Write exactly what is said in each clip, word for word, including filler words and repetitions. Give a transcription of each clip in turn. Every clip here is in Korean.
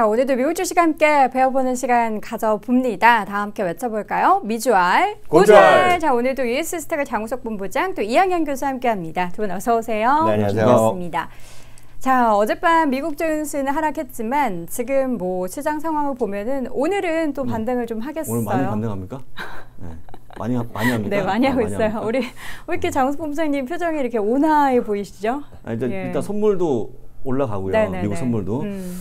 자, 오늘도 미국 주식과 함께 배워보는 시간 가져봅니다. 다 함께 외쳐볼까요? 미주알, 고주알! 자, 오늘도 유에스 스탁의 장우석 본부장, 또 이항영 교수 함께합니다. 두 분 어서 오세요. 네, 안녕하세요. 반갑습니다. 자, 어젯밤 미국 증시는 하락했지만 지금 뭐 시장 상황을 보면은 오늘은 또 반등을 음. 좀 하겠어요. 오늘 많이 반등합니까? 네. 많이, 많이 합니다. 네, 많이 하고 아, 많이 있어요. 합니까? 우리 왜 이렇게 장우석 본부장님 표정이 이렇게 온화해 보이시죠? 아, 일단, 예. 일단 선물도 올라가고요. 네네네. 미국 선물도. 음.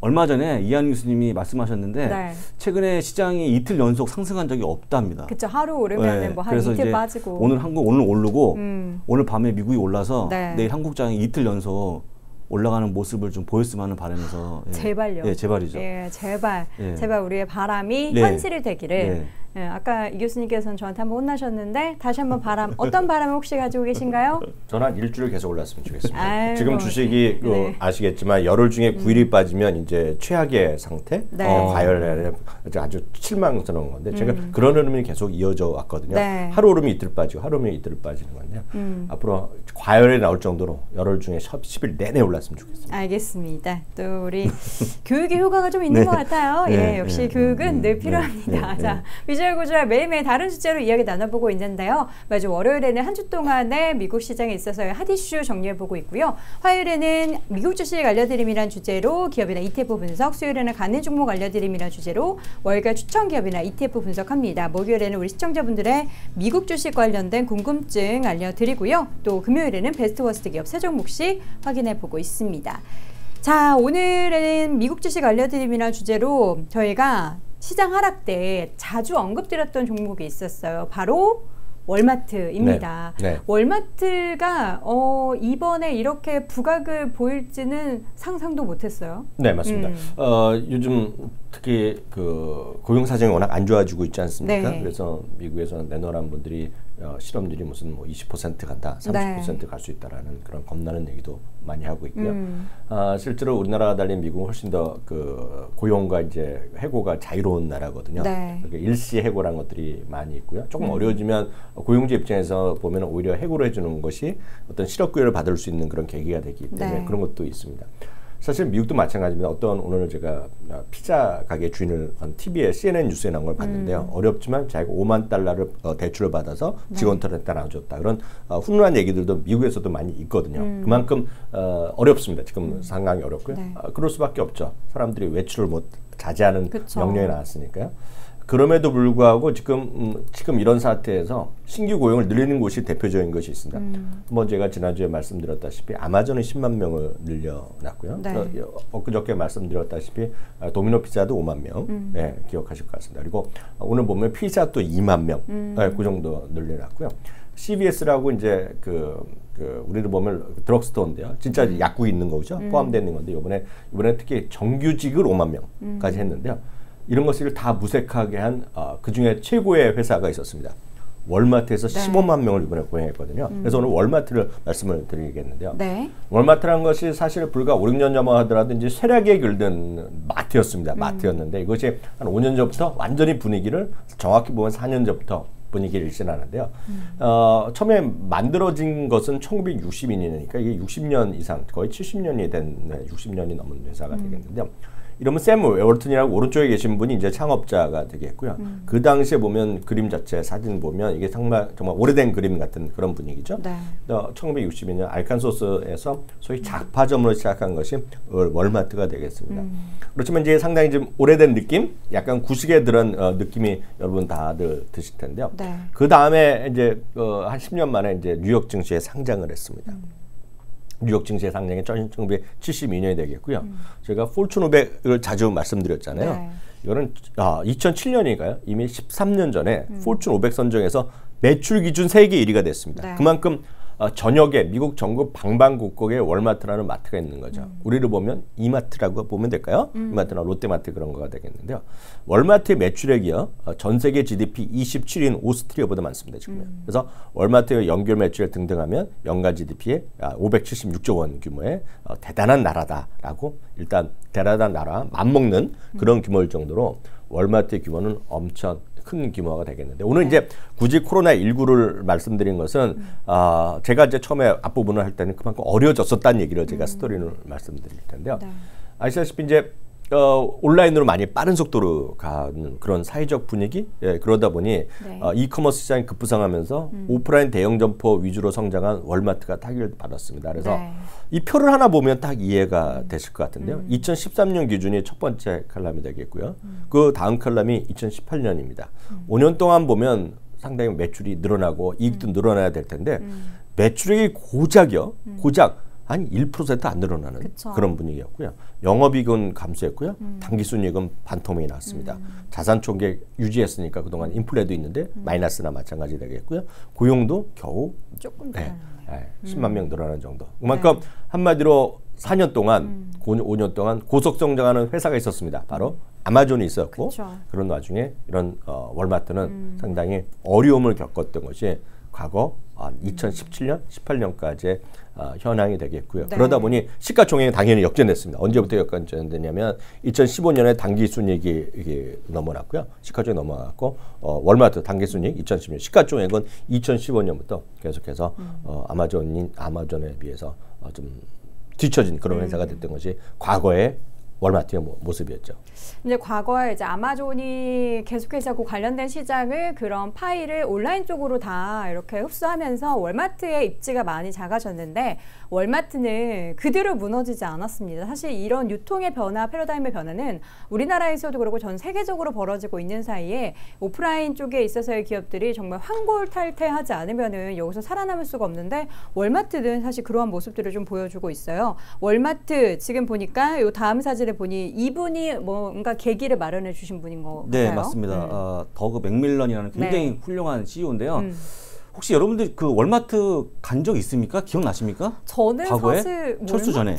얼마 전에 이한 교수님이 말씀하셨는데 네. 최근에 시장이 이틀 연속 상승한 적이 없답니다. 그렇죠. 하루 오르면 네. 뭐 한 이틀 빠지고. 오늘 한국 오늘 오르고 음. 오늘 밤에 미국이 올라서 네. 내일 한국장이 이틀 연속 올라가는 모습을 좀 보였으면 하는 바람에서 예. 제발요. 예, 제발이죠. 예, 제발. 예. 제발 우리의 바람이 네. 현실이 되기를. 네. 예, 아까 이 교수님께서는 저한테 한번 혼나셨는데 다시 한번 바람, 어떤 바람을 혹시 가지고 계신가요? 저는 한 일주일 계속 올랐으면 좋겠습니다. 아이고, 지금 주식이 네. 그, 아시겠지만 열흘 중에 구일이 음. 빠지면 이제 최악의 상태, 네. 어, 과열에 아주 실망스러운 건데 제가 음. 그런 흐름이 계속 이어져 왔거든요. 네. 하루 오르면 이틀 빠지고 하루 오르면 이틀 빠지는 건데요. 음. 앞으로 과열에 나올 정도로 열흘 중에 십 일 내내 올랐으면 좋겠습니다. 알겠습니다. 또 우리 교육의 효과가 좀 있는 네. 것 같아요. 네. 예, 역시 네. 교육은 네. 늘 필요합니다. 네. 자. 네. 고주알 고주알 매일매일 다른 주제로 이야기 나눠보고 있는데요. 매주 월요일에는 한 주 동안의 미국 시장에 있어서의 핫 이슈 정리해보고 있고요. 화요일에는 미국 주식 알려드림이란 주제로 기업이나 이티에프 분석, 수요일에는 가는 종목 알려드림이란 주제로 월가 추천 기업이나 이티에프 분석합니다. 목요일에는 우리 시청자분들의 미국 주식 관련된 궁금증 알려드리고요. 또 금요일에는 베스트 워스트 기업 세 종목씩 확인해보고 있습니다. 자, 오늘은 미국 주식 알려드림이란 주제로 저희가 시장 하락 때 자주 언급드렸던 종목이 있었어요. 바로 월마트입니다. 네, 네. 월마트가 어, 이번에 이렇게 부각을 보일지는 상상도 못했어요. 네, 맞습니다. 음. 어, 요즘 특히 그 고용 사정이 워낙 안 좋아지고 있지 않습니까? 네. 그래서 미국에서 내노란 분들이 어, 실업률이 무슨 뭐 이십 퍼센트 간다, 삼십 퍼센트 네. 갈 수 있다라는 그런 겁나는 얘기도 많이 하고 있고요. 음. 아, 실제로 우리나라와 달리 미국은 훨씬 더 그 고용과 이제 해고가 자유로운 나라거든요. 네. 그러니까 일시 해고라는 것들이 많이 있고요. 조금 음. 어려워지면 고용주 입장에서 보면 오히려 해고를 해주는 것이 어떤 실업급여를 받을 수 있는 그런 계기가 되기 때문에 네. 그런 것도 있습니다. 사실 미국도 마찬가지입니다. 어떤 오늘 제가 피자 가게 주인을 티비에 씨엔엔 뉴스에 나온 걸 봤는데요. 음. 어렵지만 자기가 오만 달러를 어, 대출을 받아서 직원들한테 나눠줬다. 그런 어, 훈훈한 얘기들도 미국에서도 많이 있거든요. 음. 그만큼 어, 어렵습니다. 지금 음. 상황이 어렵고요. 네. 어, 그럴 수밖에 없죠. 사람들이 외출을 못 자제하는 그쵸. 명령이 나왔으니까요. 그럼에도 불구하고 지금 음, 지금 이런 사태에서 신규 고용을 늘리는 곳이 대표적인 것이 있습니다. 음. 뭐 제가 지난주에 말씀드렸다시피 아마존이 십만 명을 늘려놨고요. 네. 어, 엊그저께 말씀드렸다시피 도미노 피자도 오만 명 음. 네, 기억하실 것 같습니다. 그리고 오늘 보면 피자도 이만 명 음. 네, 그 정도 늘려놨고요. 씨비에스라고 이제 그, 그 우리를 보면 드럭스토어인데요. 진짜 음. 약국이 있는 거죠. 음. 포함되어 있는 건데 이번에 이번에 특히 정규직을 오만 명까지 음. 했는데요. 이런 것을 다 무색하게 한 어, 그중에 최고의 회사가 있었습니다. 월마트에서 네. 십오만 명을 이번에 고용했거든요. 음. 그래서 오늘 월마트를 말씀을 드리겠는데요. 네. 월마트라는 것이 사실 불과 오, 육 년 전만 하더라도 이제 쇠락에 길든 마트였습니다. 음. 마트였는데 이것이 한 오 년 전부터 완전히 분위기를 정확히 보면 사 년 전부터 분위기를 일신하는데요. 음. 어, 처음에 만들어진 것은 천구백육십이 년이니까 이게 육십 년 이상 거의 칠십 년이 된 육십 년이 넘은 회사가 음. 되겠는데요. 이러면 샘 웨월튼이라고 오른쪽에 계신 분이 이제 창업자가 되겠고요. 음. 그 당시에 보면 그림 자체 사진 보면 이게 정말 정말 오래된 그림 같은 그런 분위기죠. 네. 어, 천구백육십이 년 알칸소스에서 소위 잡화점으로 시작한 것이 월마트가 되겠습니다. 음. 그렇지만 이제 상당히 좀 오래된 느낌, 약간 구식의 그런 어, 느낌이 여러분 다들 드실 텐데요. 네. 그 다음에 이제 어, 한 십 년 만에 이제 뉴욕 증시에 상장을 했습니다. 음. 뉴욕 증시의 상장이 천구백칠십이 년이 되겠고요. 음. 저희가 포춘 오백을 자주 말씀드렸잖아요. 네. 이거는 아, 이천칠 년이니까요. 이미 십삼 년 전에 음. 포춘 오백 선정에서 매출 기준 세계 일 위가 됐습니다. 네. 그만큼 어, 전역에 미국 전국 방방곡곡에 월마트라는 마트가 있는 거죠. 음. 우리를 보면 이마트라고 보면 될까요? 음. 이마트나 롯데마트 그런 거가 되겠는데요. 월마트의 매출액이요. 어, 전 세계 지디피 이십칠 위인 오스트리아보다 많습니다. 지금요. 음. 그래서 월마트의 연결 매출액 등등하면 연간 지디피의 아, 오백칠십육 조 원 규모의 어, 대단한 나라다라고 일단 대단한 나라 맞먹는 그런 음. 규모일 정도로 월마트의 규모는 엄청 큰 규모가 되겠는데 오늘 네. 이제 굳이 코로나십구를 말씀드린 것은 음. 어, 제가 이제 처음에 앞부분을 할 때는 그만큼 어려워졌었다는 얘기를 제가 음. 스토리를 말씀드릴 텐데요. 네. 아시다시피 이제 어, 온라인으로 많이 빠른 속도로 가는 그런 사회적 분위기? 예, 그러다 보니 네. 어, 이커머스 시장이 급부상하면서 음. 오프라인 대형 점포 위주로 성장한 월마트가 타격을 받았습니다. 그래서 네. 이 표를 하나 보면 딱 이해가 음. 되실 것 같은데요. 음. 이천십삼 년 기준이 첫 번째 칼럼이 되겠고요. 음. 그 다음 칼럼이 이천십팔 년입니다. 음. 오 년 동안 보면 상당히 매출이 늘어나고 이익도 음. 늘어나야 될 텐데 음. 매출액이 고작이요. 음. 고작. 한 일 퍼센트 안 늘어나는 그쵸. 그런 분위기였고요. 영업이익은 감소했고요. 음. 당기순이익은 반토막이 나왔습니다. 음. 자산총계 유지했으니까 그동안 인플레도 있는데 음. 마이너스나 마찬가지 되겠고요. 고용도 겨우 조금 네, 네, 음. 십만 명 늘어나는 정도. 그만큼 네. 한마디로 사 년 동안 음. 오 년 동안 고속성장하는 회사가 있었습니다. 바로 아마존이 있었고 그쵸. 그런 와중에 이런 어, 월마트는 음. 상당히 어려움을 겪었던 것이 과거 이천십칠 년, 십팔 년까지의 어, 현황이 되겠고요. 네. 그러다 보니 시가총액이 당연히 역전됐습니다. 언제부터 역전되냐면 이천십오 년에 당기순이익이 넘어났고요. 시가총액 넘어갔고 어, 월마트 당기순이익 이천십육 년 시가총액은 이천십오 년부터 계속해서 음. 어, 아마존인 아마존에 비해서 어, 좀 뒤처진 그런 회사가 됐던 것이 과거의 월마트의 모습이었죠. 근데 과거에 이제 아마존이 계속해서 그 관련된 시장을 그런 파이를 온라인 쪽으로 다 이렇게 흡수하면서 월마트의 입지가 많이 작아졌는데 월마트는 그대로 무너지지 않았습니다. 사실 이런 유통의 변화, 패러다임의 변화는 우리나라에서도 그렇고 전 세계적으로 벌어지고 있는 사이에 오프라인 쪽에 있어서의 기업들이 정말 환골탈태하지 않으면은 여기서 살아남을 수가 없는데 월마트는 사실 그러한 모습들을 좀 보여주고 있어요. 월마트 지금 보니까 요 다음 사진 보니 이분이 뭔가 계기를 마련해 주신 분인 거 같아요. 네, 맞습니다. 네. 어, 더그 맥밀런이라는 굉장히 네. 훌륭한 씨이오인데요. 음. 혹시 여러분들 그 월마트 간 적 있습니까? 기억나십니까? 저는 과거에? 사실 철수 전에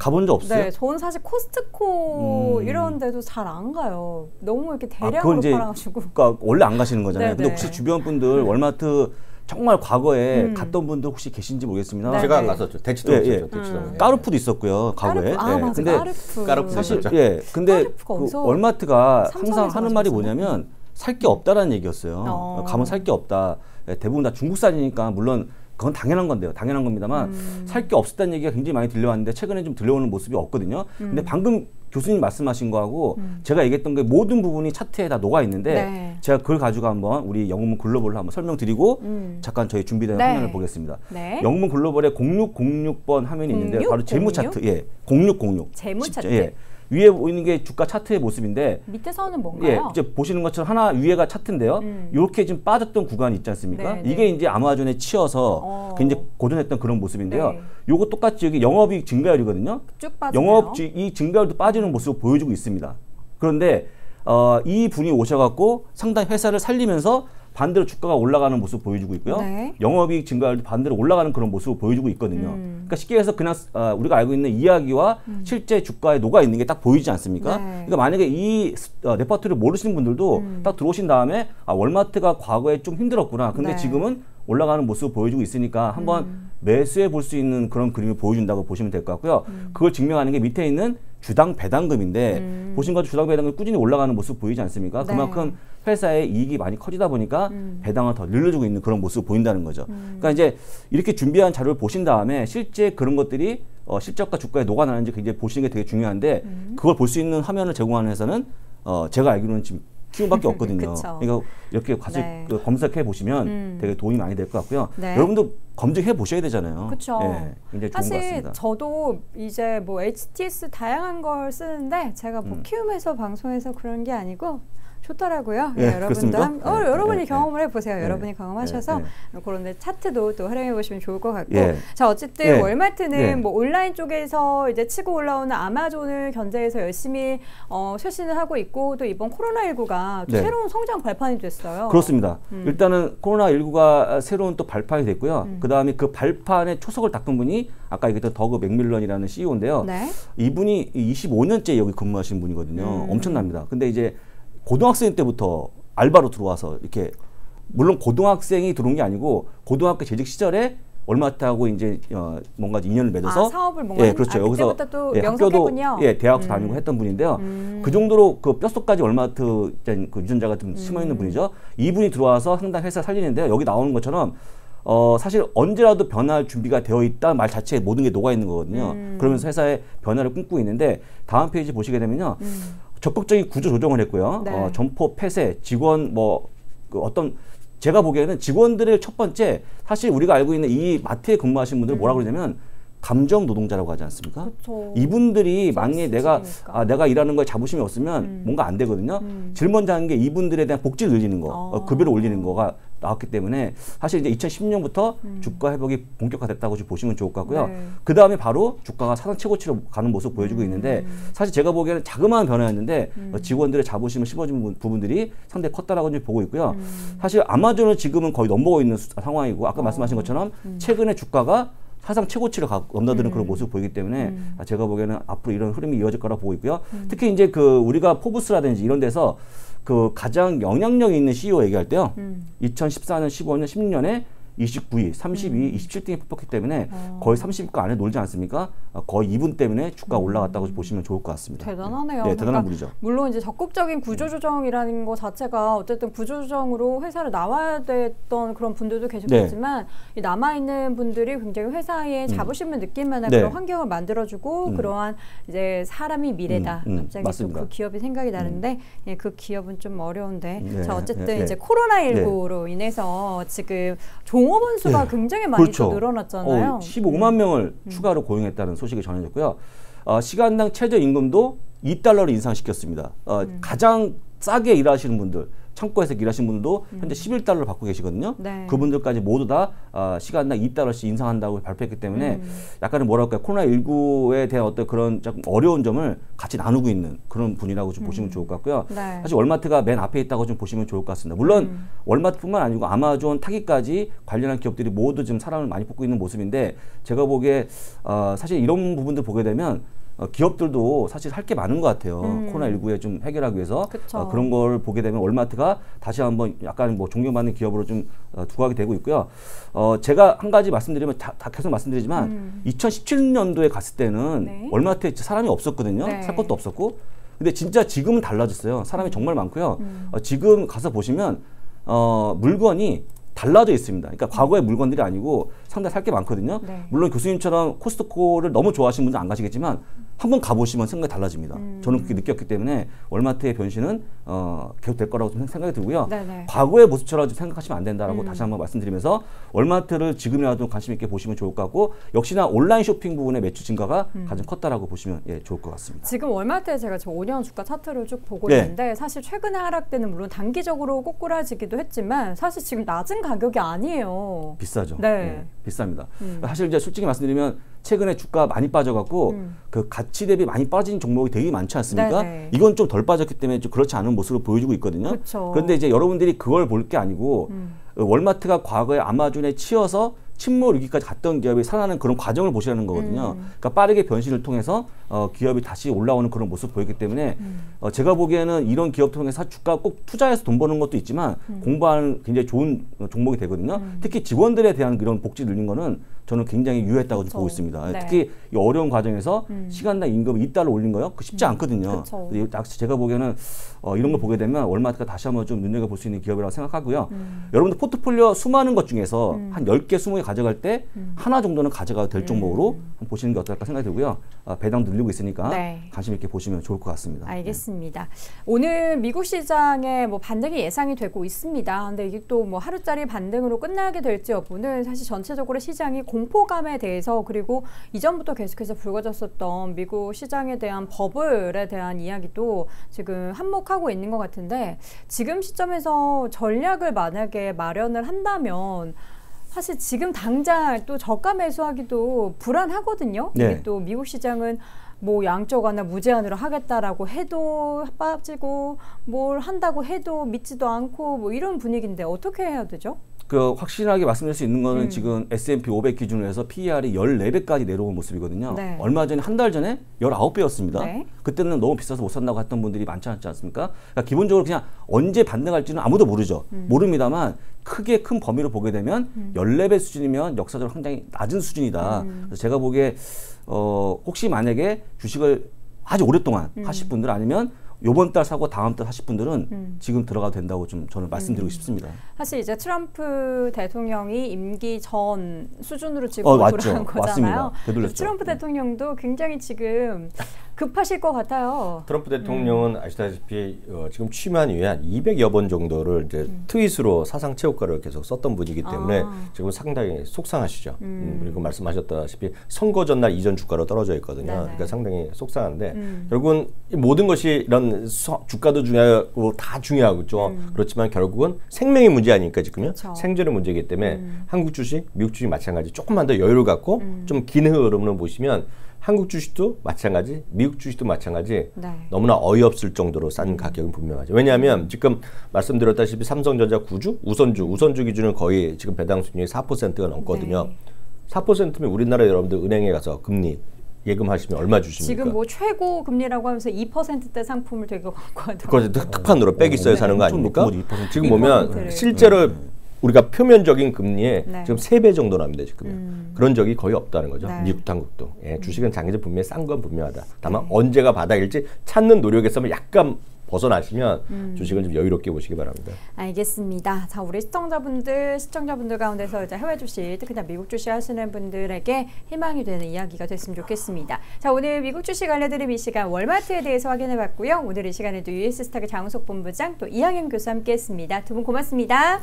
가본 적 없어요? 네, 저는 사실 코스트코 음. 이런 데도 잘 안 가요. 너무 이렇게 대량으로 아, 팔아가지고. 그러니까 원래 안 가시는 거잖아요. 네네. 근데 혹시 주변 분들 네. 월마트 정말 과거에 음. 갔던 분들 혹시 계신지 모르겠습니다. 네. 제가 갔었죠. 대치동 예, 있었죠. 대치동. 음. 까르푸도 있었고요. 과거에. 까르푸. 아, 네. 맞아. 근데 까르푸. 까르푸 사실 예. 근데 그 월마트가 항상 하는 말이 뭐냐면 살 게 없다라는 얘기였어요. 어. 가면 살 게 없다. 예, 대부분 다 중국산이니까 물론 그건 당연한 건데요. 당연한 겁니다만 음. 살 게 없었다는 얘기가 굉장히 많이 들려왔는데 최근에 좀 들려오는 모습이 없거든요. 음. 근데 방금 교수님 말씀하신 거하고 음. 제가 얘기했던 게 모든 부분이 차트에 다 녹아 있는데 네. 제가 그걸 가지고 한번 우리 영문 글로벌로 한번 설명드리고 음. 잠깐 저희 준비된 네. 화면을 보겠습니다. 네. 영문 글로벌의 공육공육 번 화면이 공육? 있는데 바로 재무 차트, 예, 공육공육. 재무 차트. 예. 위에 보이는 게 주가 차트의 모습인데 밑에서는 뭔가요? 예, 이제 보시는 것처럼 하나 위에가 차트인데요. 음. 이렇게 지금 빠졌던 구간이 있지 않습니까? 네네. 이게 이제 아마존에 치여서 어. 굉장히 고전했던 그런 모습인데요. 네. 요거 똑같이 여기 영업이익 증가율이거든요. 쭉 빠지네요. 영업이익 증가율도 빠지는 모습을 보여주고 있습니다. 그런데 어, 이 분이 오셔갖고 상당히 회사를 살리면서 반대로 주가가 올라가는 모습 보여주고 있고요. 네. 영업이익 증가율도 반대로 올라가는 그런 모습을 보여주고 있거든요. 음. 그러니까 쉽게 해서 그냥 어, 우리가 알고 있는 이야기와 음. 실제 주가에 녹아 있는 게 딱 보이지 않습니까? 네. 그러니까 만약에 이 어, 레퍼토리를 모르시는 분들도 음. 딱 들어오신 다음에 아, 월마트가 과거에 좀 힘들었구나. 근데 네. 지금은 올라가는 모습을 보여주고 있으니까 한번 음. 매수해 볼 수 있는 그런 그림을 보여준다고 보시면 될 것 같고요. 음. 그걸 증명하는 게 밑에 있는 주당 배당금인데 음. 보신 것처럼 주당 배당금이 꾸준히 올라가는 모습 보이지 않습니까? 네. 그만큼 회사의 이익이 많이 커지다 보니까 음. 배당을 더 늘려주고 있는 그런 모습을 보인다는 거죠. 음. 그러니까 이제 이렇게 준비한 자료를 보신 다음에 실제 그런 것들이 어, 실적과 주가에 녹아나는지 굉장히 보시는 게 되게 중요한데 음. 그걸 볼 수 있는 화면을 제공하는 회사는 어, 제가 알기로는 지금 키움밖에 없거든요. 그러니까 이렇게 같이 네. 검색해 보시면 음. 되게 도움이 많이 될 것 같고요. 네. 여러분도 검증해 보셔야 되잖아요. 그렇죠. 예, 굉장히 좋은 것 같습니다. 사실 저도 이제 뭐 에이치티에스 다양한 걸 쓰는데 제가 뭐 음. 키움에서 방송에서 그런 게 아니고 좋더라고요. 예, 여러분도 한, 어, 예, 여러분이 예, 경험을 예, 해보세요. 예, 여러분이 경험하셔서 예, 예. 그런데 차트도 또 활용해 보시면 좋을 것 같고. 예. 자, 어쨌든 예. 월마트는 예. 뭐 온라인 쪽에서 이제 치고 올라오는 아마존을 견제해서 열심히 어, 출신을 하고 있고 또 이번 코로나 십구가 또 예. 새로운 성장 발판이 됐어요. 그렇습니다. 음. 일단은 코로나 십구가 새로운 또 발판이 됐고요. 음. 그 다음에 그 발판에 초석을 닦은 분이 아까 얘기했던 더그 맥밀런이라는 씨이오인데요. 네. 이분이 이십오 년째 여기 근무하시는 분이거든요. 음. 엄청납니다. 근데 이제 고등학생 때부터 알바로 들어와서 이렇게 물론 고등학생이 들어온 게 아니고 고등학교 재직 시절에 월마트하고 이제 어 뭔가 인연을 맺어서 아, 사업을 뭔가 예, 그렇죠. 아, 여기서 또 예, 학교도 예, 대학도 음. 다니고 했던 분인데요. 음. 그 정도로 그 뼛속까지 월마트 그 유전자가 좀 음. 심어 있는 분이죠. 이분이 들어와서 상당히 회사 살리는데요. 여기 나오는 것처럼 어, 사실 언제라도 변화할 준비가 되어 있다 말 자체에 모든 게 녹아 있는 거거든요. 음. 그러면서 회사의 변화를 꿈꾸고 있는데 다음 페이지 보시게 되면요. 음. 적극적인 구조 조정을 했고요. 네. 어, 점포 폐쇄, 직원 뭐 그 어떤 제가 보기에는 직원들의 첫 번째 사실 우리가 알고 있는 이 마트에 근무하시는 분들을 음. 뭐라 그러냐면 감정 노동자라고 하지 않습니까? 그쵸. 이분들이 만약에 내가 아, 내가 일하는 거에 자부심이 없으면 음. 뭔가 안 되거든요. 음. 제일 먼저 하는 게 이분들에 대한 복지를 늘리는 거, 아. 어, 급여를 올리는 거가 나왔기 때문에 사실 이제 이천십년부터 음. 주가 회복이 본격화됐다고 보시면 좋을 것 같고요. 네. 그 다음에 바로 주가가 사상 최고치로 가는 모습 보여주고 음. 있는데 사실 제가 보기에는 자그마한 변화였는데 음. 직원들의 자부심을 심어준 부분들이 상당히 컸다라고 보고 있고요. 음. 사실 아마존은 지금은 거의 넘버고 있는 수, 상황이고 아까 어. 말씀하신 것처럼 음. 최근에 주가가 사상 최고치를 넘나드는 음. 그런 모습을 보이기 때문에 음. 제가 보기에는 앞으로 이런 흐름이 이어질 거라고 보고 있고요. 음. 특히 이제 그 우리가 포브스라든지 이런 데서 그 가장 영향력 있는 씨이오 얘기할 때요. 음. 이천십사년, 십오년, 십육년에 이십구위, 삼십위, 음. 이십칠등에 뽑혔기 때문에 어. 거의 삼십위권 안에 놀지 않습니까? 거의 이분 때문에 주가 음. 올라갔다고 보시면 좋을 것 같습니다. 대단하네요. 네, 네, 대단한 분이죠. 그러니까 물론 이제 적극적인 구조조정이라는 것 자체가 어쨌든 구조조정으로 회사를 나와야 됐던 그런 분들도 계셨겠지만 네. 남아있는 분들이 굉장히 회사에 자부심을 음. 느낄 만한 네. 그런 환경을 만들어주고 음. 그러한 이제 사람이 미래다. 음. 음. 갑자기 맞습니다. 또 그 기업이 생각이 나는데 음. 예, 그 기업은 좀 어려운데 네. 자 어쨌든 네. 이제 코로나십구로 네. 인해서 지금 종 종업원 수가 네. 굉장히 많이 그렇죠. 늘어났잖아요. 어, 십오만 명을 음. 추가로 고용했다는 소식이 전해졌고요. 어, 시간당 최저임금도 이 달러를 인상시켰습니다. 어, 음. 가장 싸게 일하시는 분들, 창고에서 일하시는 분들도 음. 현재 십일달러를 받고 계시거든요. 네. 그분들까지 모두 다 어, 시간당 이 달러씩 인상한다고 발표했기 때문에 음. 약간은 뭐랄까요. 코로나십구에 대한 어떤 그런 조금 어려운 점을 같이 나누고 있는 그런 분이라고 좀 음. 보시면 좋을 것 같고요. 네. 사실 월마트가 맨 앞에 있다고 좀 보시면 좋을 것 같습니다. 물론 음. 월마트뿐만 아니고 아마존, 타깃까지 관련한 기업들이 모두 지금 사람을 많이 뽑고 있는 모습인데 제가 보기에 어, 사실 이런 부분들 보게 되면 어, 기업들도 사실 할 게 많은 것 같아요. 음. 코로나십구에 좀 해결하기 위해서 어, 그런 걸 보게 되면 월마트가 다시 한번 약간 뭐 존경받는 기업으로 좀 어, 두각이 되고 있고요. 어, 제가 한 가지 말씀드리면 다, 다 계속 말씀드리지만 음. 이천십칠년도에 갔을 때는 네. 월마트에 사람이 없었거든요. 네. 살 것도 없었고 근데 진짜 지금은 달라졌어요. 사람이 음. 정말 많고요. 음. 어, 지금 가서 보시면 어, 물건이 달라져 있습니다. 그러니까 과거의 물건들이 아니고 상당히 살 게 많거든요. 네. 물론 교수님처럼 코스트코를 너무 좋아하시는 분들은 안 가시겠지만 한번 가보시면 생각이 달라집니다. 음. 저는 그렇게 느꼈기 때문에 월마트의 변신은 어, 계속 될 거라고 좀 생각이 들고요. 네네. 과거의 모습처럼 생각하시면 안 된다라고 음. 다시 한번 말씀드리면서 월마트를 지금이라도 관심 있게 보시면 좋을 것 같고 역시나 온라인 쇼핑 부분의 매출 증가가 음. 가장 컸다라고 보시면 예, 좋을 것 같습니다. 지금 월마트에 제가 지금 오 년 주가 차트를 쭉 보고 네. 있는데 사실 최근에 하락때는 물론 단기적으로 꼬꾸라지기도 했지만 사실 지금 낮은 가격이 아니에요. 비싸죠. 네, 네 비쌉니다. 음. 사실 이제 솔직히 말씀드리면 최근에 주가 많이 빠져갖고 음. 그 가치 대비 많이 빠진 종목이 되게 많지 않습니까? 네네. 이건 좀 덜 빠졌기 때문에 좀 그렇지 않은 모습을 보여주고 있거든요. 그쵸. 그런데 이제 여러분들이 그걸 볼 게 아니고 음. 월마트가 과거에 아마존에 치여서 침몰 위기까지 갔던 기업이 살아나는 그런 과정을 보시라는 거거든요. 음. 그러니까 빠르게 변신을 통해서 어, 기업이 다시 올라오는 그런 모습을 보였기 때문에 음. 어, 제가 보기에는 이런 기업 통해서 주가 꼭 투자해서 돈 버는 것도 있지만 음. 공부하는 굉장히 좋은 종목이 되거든요. 음. 특히 직원들에 대한 이런 복지 늘린 거는 저는 굉장히 유효했다고 그렇죠. 보고 있습니다. 네. 특히 이 어려운 과정에서 음. 시간당 임금 이 달러 올린 거요? 그 쉽지 음. 않거든요. 제가 보기에는 어, 이런 걸 보게 되면 월마트가 다시 한번 좀 눈여겨볼 수 있는 기업이라고 생각하고요. 음. 여러분들 포트폴리오 수많은 것 중에서 음. 한 열 개, 스무 개 가져갈 때 음. 하나 정도는 가져가도 될 음. 종목으로 보시는 게 어떨까 생각이 들고요. 어, 배당도 늘리고 있으니까 네. 관심 있게 보시면 좋을 것 같습니다. 알겠습니다. 네. 오늘 미국 시장에 뭐 반등이 예상이 되고 있습니다. 근데 이게 또 뭐 하루짜리 반등으로 끝나게 될지 여부는 사실 전체적으로 시장이 공포감에 대해서 그리고 이전부터 계속해서 불거졌었던 미국 시장에 대한 버블에 대한 이야기도 지금 한몫하고 있는 것 같은데 지금 시점에서 전략을 만약에 마련을 한다면 사실 지금 당장 또 저가 매수하기도 불안하거든요. 네. 이게 또 미국 시장은 뭐 양적 완화 무제한으로 하겠다라고 해도 빠지고 뭘 한다고 해도 믿지도 않고 뭐 이런 분위기인데 어떻게 해야 되죠? 그 확실하게 말씀드릴 수 있는 거는 음. 지금 에스 앤 피 오백 기준으로 해서 피 이 알이 열네 배까지 내려온 모습이거든요. 네. 얼마 전에 한 달 전에 열아홉 배였습니다. 네. 그때는 너무 비싸서 못 산다고 했던 분들이 많지 않지 않습니까? 그러니까 기본적으로 그냥 언제 반등할지는 아무도 모르죠. 음. 모릅니다만 크게 큰 범위로 보게 되면 음. 열네 배 수준이면 역사적으로 상당히 낮은 수준이다. 음. 그래서 제가 보기에 어, 혹시 만약에 주식을 아주 오랫동안 음. 하실 분들 아니면 요번 달 사고 다음 달 하실 분들은 음. 지금 들어가도 된다고 좀 저는 말씀드리고 음. 싶습니다. 사실 이제 트럼프 대통령이 임기 전 수준으로 지금 어, 돌아간 거잖아요. 트럼프 대통령도 굉장히 지금 급하실 것 같아요. 트럼프 대통령은 음. 아시다시피 어, 지금 취임한 이후에 한 이백여 번 정도를 이제 음. 트윗으로 사상 최고가를 계속 썼던 분이기 때문에 아. 지금 상당히 속상하시죠. 음. 음, 그리고 말씀하셨다시피 선거 전날 이전 주가로 떨어져 있거든요. 네네. 그러니까 상당히 속상한데 음. 결국은 모든 것이 이런 서, 주가도 중요하고 다 중요하죠. 음. 그렇지만 결국은 생명의 문제 아니니까 지금요. 그렇죠. 생존의 문제이기 때문에 음. 한국 주식, 미국 주식 마찬가지 조금만 더 여유를 갖고 음. 좀 긴 흐름을 보시면 한국 주식도 마찬가지, 미국 주식도 마찬가지 네. 너무나 어이없을 정도로 싼 가격은 분명하죠. 왜냐하면 지금 말씀드렸다시피 삼성전자 구주, 우선주, 우선주 기준은 거의 지금 배당 수익률이 사 퍼센트가 넘거든요. 네. 사 퍼센트면 우리나라 여러분들 은행에 가서 금리 예금하시면 얼마 주십니까? 지금 뭐 최고 금리라고 하면서 이 퍼센트대 상품을 되게 광고하더라고요. 그거는 특판으로 빽 있어야 어, 사는 거 아닙니까? 이 퍼센트, 지금 이 퍼센트를. 보면 실제로 네. 우리가 표면적인 금리에 네. 지금 세 배 정도 납니다. 지금 음. 그런 적이 거의 없다는 거죠. 네. 미국도 한국도. 예, 주식은 장기적 분명히 싼 건 분명하다. 다만 네. 언제가 바닥일지 찾는 노력에서만 약간 벗어나시면 음. 주식을 좀 여유롭게 보시기 바랍니다. 알겠습니다. 자, 우리 시청자분들, 시청자분들 가운데서 이제 해외 주식, 특히 미국 주식 하시는 분들에게 희망이 되는 이야기가 됐으면 좋겠습니다. 자, 오늘 미국 주식 알려드림 이 시간 월마트에 대해서 확인해봤고요. 오늘 이 시간에도 유에스스탁의 장우석 본부장 또 이항영 교수 함께했습니다. 두 분 고맙습니다.